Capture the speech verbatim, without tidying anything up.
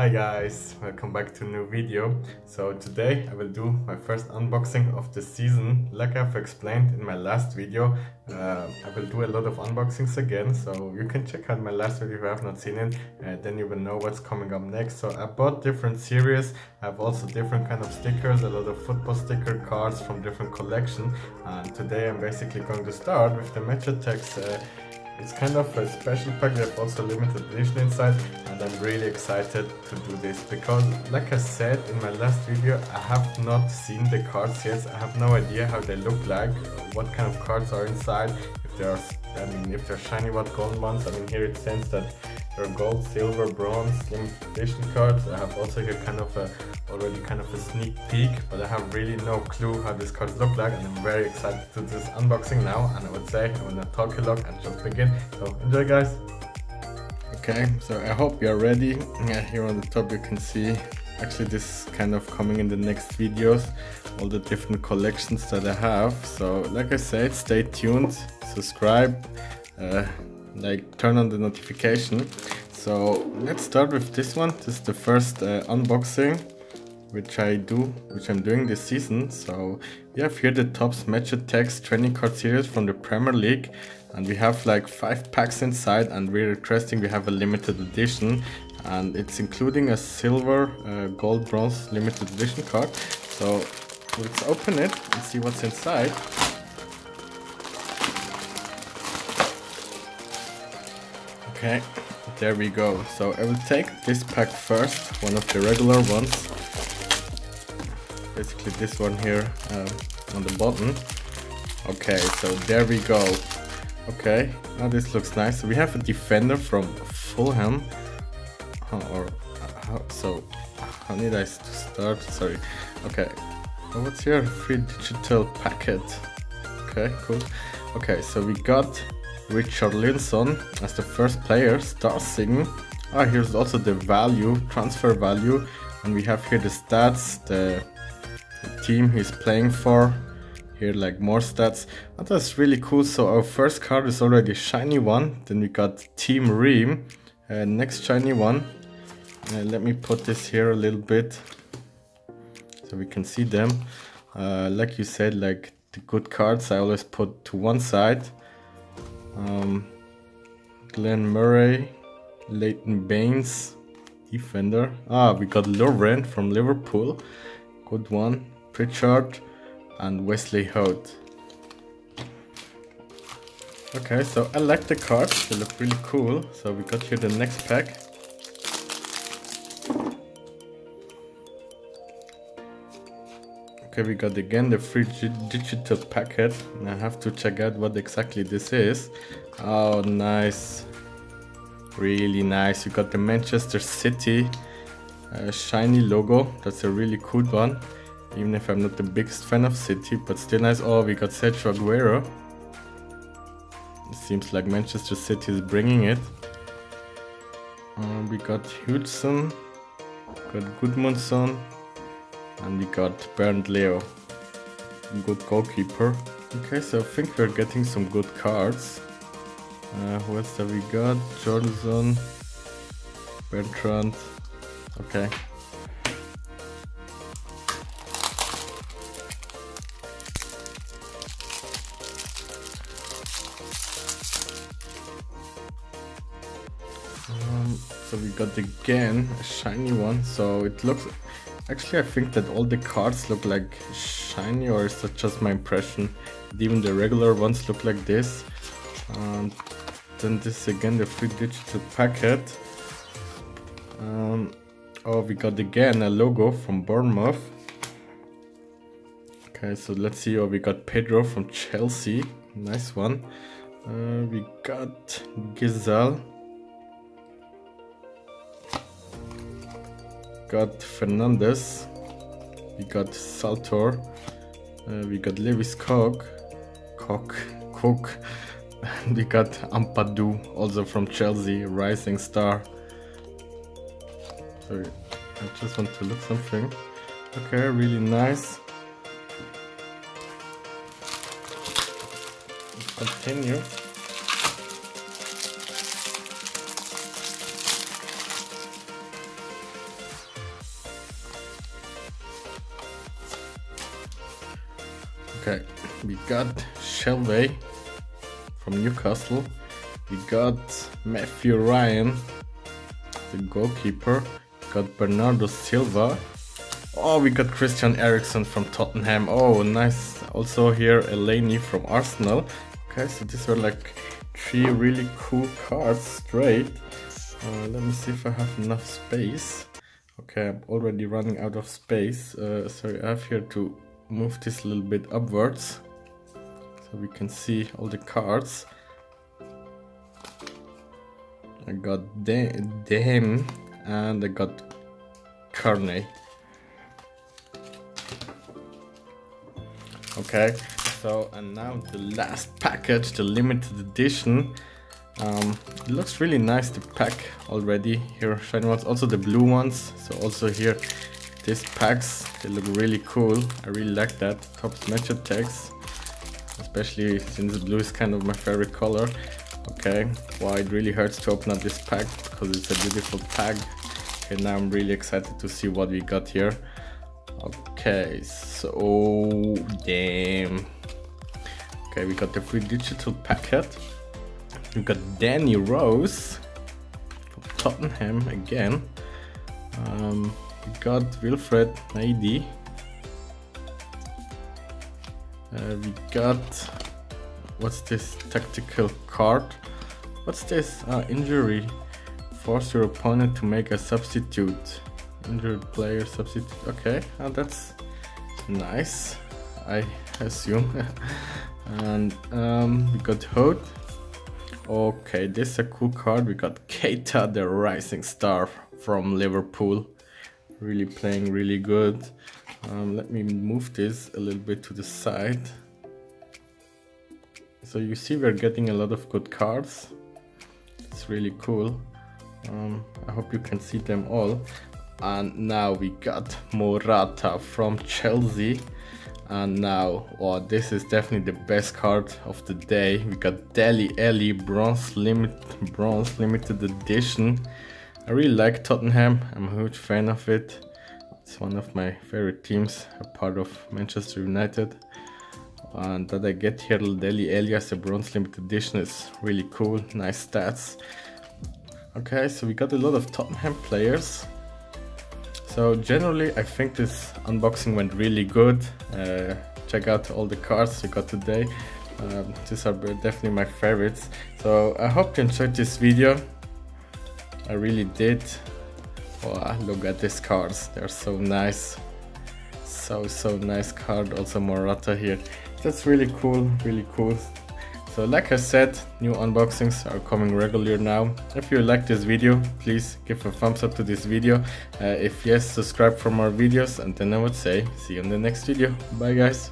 Hi guys, welcome back to a new video. So today I will do my first unboxing of the season. Like I've explained in my last video, uh, I will do a lot of unboxings again, so you can check out my last video if you have not seen it, and then you will know what's coming up next. So I bought different series, I have also different kind of stickers, a lot of football sticker cards from different collection, and today I'm basically going to start with the Match Attax. uh, It's kind of a special pack, they have also limited edition inside, and I'm really excited to do this because, like I said in my last video, I have not seen the cards yet. I have no idea how they look like, what kind of cards are inside, if they are, I mean, if they're shiny, what gold ones. I mean, here it says that there are gold, silver, bronze, limited edition cards. I have also here kind of a already kind of a sneak peek, but I have really no clue how these cards look like, and I'm very excited to do this unboxing now. And I would say I will not talk a lot and just begin, so enjoy guys. Okay, so I hope you're ready. Yeah, here on the top you can see, actually this is kind of coming in the next videos, all the different collections that I have. So like I said, stay tuned, subscribe, uh, like turn on the notification. So let's start with this one. This is the first uh, unboxing which I do, which I'm doing this season. So we have here the Topps Match Attax training card series from the Premier League, and we have like five packs inside, and we're requesting we have a limited edition, and it's including a silver, uh, gold, bronze limited edition card. So let's open it and see what's inside. Okay, there we go. So I will take this pack first, one of the regular ones. Basically this one here um, on the bottom. Okay, so there we go. Okay, now this looks nice. So we have a defender from Fulham. Oh, or uh, so how need I to start? Sorry. Okay, oh, what's here? Free digital packet. Okay, cool. Okay, so we got Richard Linson as the first player, star sign. Ah, here's also the value, transfer value, and we have here the stats, the The team he's playing for, here like more stats. Oh, that's really cool. So our first card is already a shiny one, then we got Team Ream, uh, next shiny one. Uh, let me put this here a little bit so we can see them. Uh, like you said, like the good cards I always put to one side. um, Glenn Murray, Leighton Baines, defender. Ah, we got Laurent from Liverpool, good one. Pritchard and Wesley Holt. Okay, so I like the cards, they look really cool. So we got here the next pack. Okay, we got again the free digital packet, and I have to check out what exactly this is. Oh, nice, really nice. You got the Manchester City a shiny logo, that's a really cool one, even if I'm not the biggest fan of City, but still nice. Oh, we got Sergio Aguero. It seems like Manchester City is bringing it. Um, we got Hudson, got Gudmundson, and we got Bernd Leo, good goalkeeper. Okay, so I think we're getting some good cards. Uh, who else have we got? Jorginho, Bertrand. Okay. Um, so we got again a shiny one. So it looks, actually I think that all the cards look like shiny, or is that just my impression? Even the regular ones look like this. Um, then this again, the free digital packet. Um, Oh, we got again a logo from Bournemouth. Okay, so let's see. Oh, we got Pedro from Chelsea. Nice one. Uh, we got Giselle. Got Fernandez. We got Saltor. Uh, we got Lewis Cook. Cook. Cook. And we got Ampadu, also from Chelsea, rising star. Sorry, I just want to look something. Okay, really nice. Continue. Okay, we got Shelvey from Newcastle. We got Matthew Ryan, the goalkeeper. We got Bernardo Silva. Oh, we got Christian Eriksen from Tottenham. Oh, nice. Also here, Eleni from Arsenal. Okay, so these were like three really cool cards straight. Uh, let me see if I have enough space. Okay, I'm already running out of space. Uh, so I have here to move this a little bit upwards, so we can see all the cards. I got them and I got Carney. Okay, so and now the last package, the limited edition. Um, it looks really nice to pack already. Here shiny ones, also the blue ones. So also here, these packs, they look really cool. I really like that. Topps Match Attax, especially since blue is kind of my favorite color. Okay, wow, it really hurts to open up this pack because it's a beautiful pack. Okay, now I'm really excited to see what we got here. Okay, so damn. Okay, we got the free digital packet. We got Danny Rose from Tottenham again. Um, we got Wilfred Nadie. Uh, we got, what's this tactical card? What's this? Uh, injury. Force your opponent to make a substitute. Injured player substitute. Okay, oh, that's nice, I assume. And um, we got Holt. Okay, this is a cool card. We got Keita, the rising star from Liverpool. Really playing really good. Um, let me move this a little bit to the side. So you see we're getting a lot of good cards. It's really cool. Um, I hope you can see them all. And now we got Morata from Chelsea. And now, oh, this is definitely the best card of the day. We got Dele Alli, bronze limit, bronze limited edition. I really like Tottenham. I'm a huge fan of it. It's one of my favorite teams, a part of Manchester United. And that I get here Dele Alli as a bronze limited edition is really cool. Nice stats. Okay, so we got a lot of Tottenham players. So generally, I think this unboxing went really good. Uh, check out all the cards we got today. Um, these are definitely my favorites. So I hope you enjoyed this video. I really did. Wow, look at these cards. They're so nice. So, so nice card. Also Morata here. That's really cool, really cool. So like I said, new unboxings are coming regular now. If you like this video, please give a thumbs up to this video. Uh, if yes, subscribe for more videos, and then I would say see you in the next video. Bye guys.